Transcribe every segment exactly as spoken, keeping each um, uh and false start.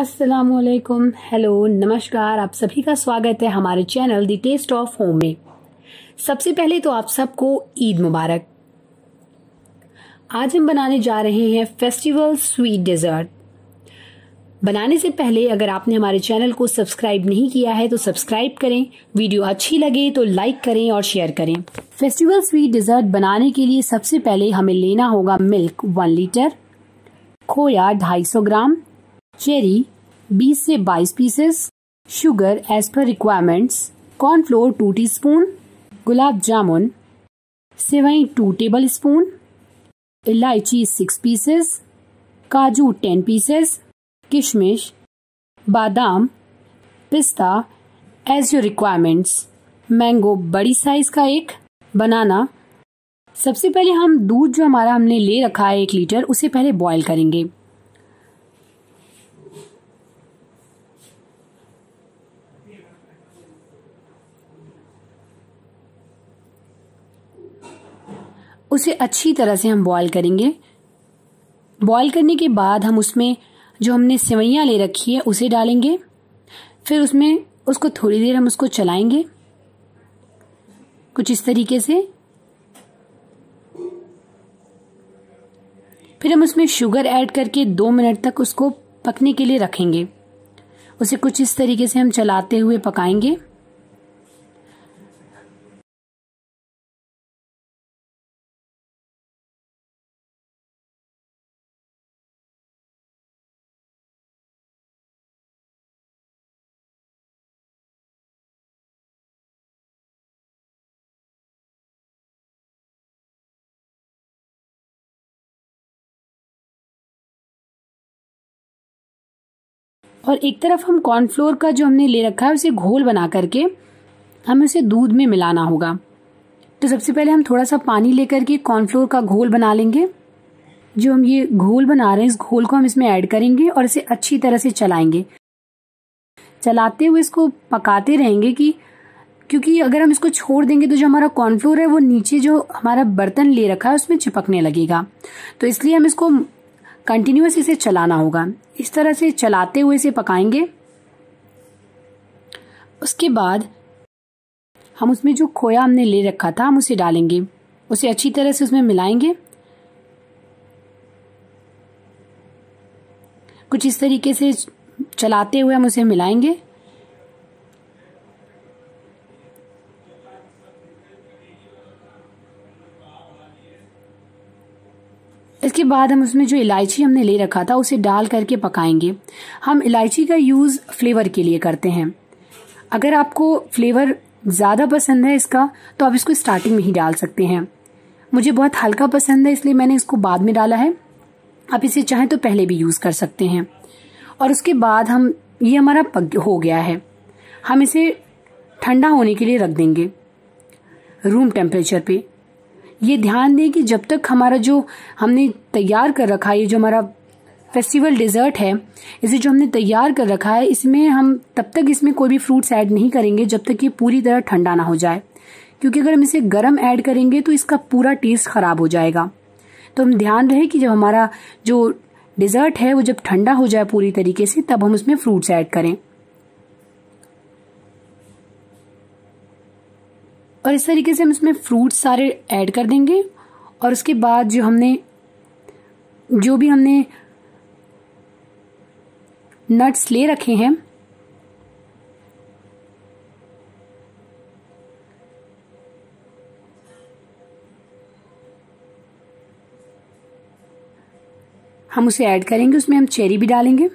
अस्सलामुअलैकुम, हेलो नमस्कार। आप सभी का स्वागत है हमारे channel the taste of home में। सबसे पहले तो आप सबको ईद मुबारक। आज हम बनाने जा रहे हैं फेस्टिवल स्वीट डेजर्ट। बनाने से पहले अगर आपने हमारे चैनल को सब्सक्राइब नहीं किया है तो सब्सक्राइब करें, वीडियो अच्छी लगे तो लाइक करें और शेयर करें। फेस्टिवल स्वीट डेजर्ट बनाने के लिए सबसे पहले हमें लेना होगा मिल्क वन लीटर, खोया ढाई सौ ग्राम, चेरी बीस से बाईस pieces, sugar as per requirements, cornflour two teaspoon, gulab jamun, sevai two tablespoon, elaichi six pieces, kaju ten pieces, किशमिश, बादाम, पिस्ता एज योर रिक्वायरमेंट्स, मैंगो बड़ी साइज का एक, बनाना। सबसे पहले हम दूध जो हमारा हमने ले रखा है एक लीटर उसे पहले बॉईल करेंगे। उसे अच्छी तरह से हम बॉईल करेंगे। बॉईल करने के बाद हम उसमें जो हमने सेवैयां ले रखी है उसे डालेंगे। फिर उसमें उसको थोड़ी देर हम उसको चलाएंगे कुछ इस तरीके से। फिर हम उसमें शुगर ऐड करके दो मिनट तक उसको पकने के लिए रखेंगे। उसे कुछ इस तरीके से हम चलाते हुए पकाएंगे। और एक तरफ हम कॉर्नफ्लोर का जो हमने ले रखा है उसे घोल बना करके हमें उसे दूध में मिलाना होगा। तो सबसे पहले हम थोड़ा सा पानी लेकर के कॉर्नफ्लोर का घोल बना लेंगे। जो हम ये घोल बना रहे हैं इस घोल को हम इसमें ऐड करेंगे और इसे अच्छी तरह से चलाएंगे। चलाते हुए इसको पकाते रहेंगे कि क्योंकि अगर हम इसको छोड़ देंगे तो जो हमारा कॉर्नफ्लोर है वो नीचे जो हमारा बर्तन ले रखा है उसमें चिपकने लगेगा। तो इसलिए हम इसको कंटिन्यूअस इसे चलाना होगा। इस तरह से चलाते हुए इसे पकाएंगे। उसके बाद हम उसमें जो खोया हमने ले रखा था हम उसे डालेंगे। उसे अच्छी तरह से उसमें मिलाएंगे कुछ इस तरीके से चलाते हुए हम उसे मिलाएंगे। इसके बाद हम उसमें जो इलायची हमने ले रखा था उसे डाल करके पकाएंगे। हम इलायची का यूज़ फ्लेवर के लिए करते हैं। अगर आपको फ्लेवर ज़्यादा पसंद है इसका तो आप इसको स्टार्टिंग में ही डाल सकते हैं। मुझे बहुत हल्का पसंद है इसलिए मैंने इसको बाद में डाला है। आप इसे चाहें तो पहले भी यूज़ कर सकते हैं। और उसके बाद हम ये हमारा पक हो गया है। हम इसे ठंडा होने के लिए रख देंगे रूम टेम्परेचर पे। ये ध्यान दें कि जब तक हमारा जो हमने तैयार कर रखा है ये जो हमारा फेस्टिवल डेजर्ट है इसे जो हमने तैयार कर रखा है इसमें हम तब तक इसमें कोई भी फ्रूट्स ऐड नहीं करेंगे जब तक ये पूरी तरह ठंडा ना हो जाए। क्योंकि अगर हम इसे गर्म ऐड करेंगे तो इसका पूरा टेस्ट खराब हो जाएगा। तो हम ध्यान रहे कि जब हमारा जो डेजर्ट है वो जब ठंडा हो जाए पूरी तरीके से तब हम उसमें फ्रूट्स ऐड करें। और इस तरीके से हम इसमें फ्रूट्स सारे ऐड कर देंगे। और उसके बाद जो हमने जो भी हमने नट्स ले रखे हैं हम उसे ऐड करेंगे। उसमें हम चेरी भी डालेंगे।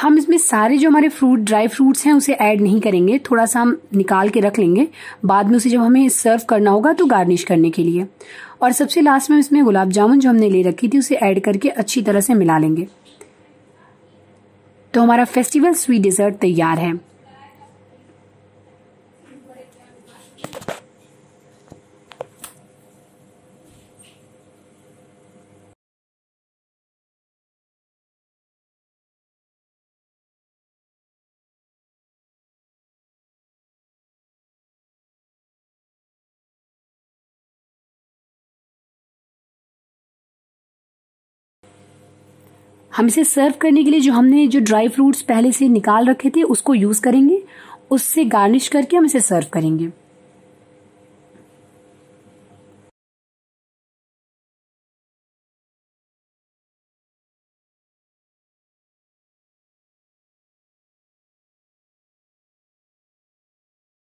हम इसमें सारे जो हमारे फ्रूट ड्राई फ्रूट्स हैं उसे ऐड नहीं करेंगे। थोड़ा सा हम निकाल के रख लेंगे बाद में उसे जब हमें सर्व करना होगा तो गार्निश करने के लिए। और सबसे लास्ट में इसमें गुलाब जामुन जो हमने ले रखी थी उसे ऐड करके अच्छी तरह से मिला लेंगे। तो हमारा फेस्टिवल स्वीट डेजर्ट तैयार है। हम इसे सर्व करने के लिए जो हमने जो ड्राई फ्रूट्स पहले से निकाल रखे थे उसको यूज करेंगे, उससे गार्निश करके हम इसे सर्व करेंगे।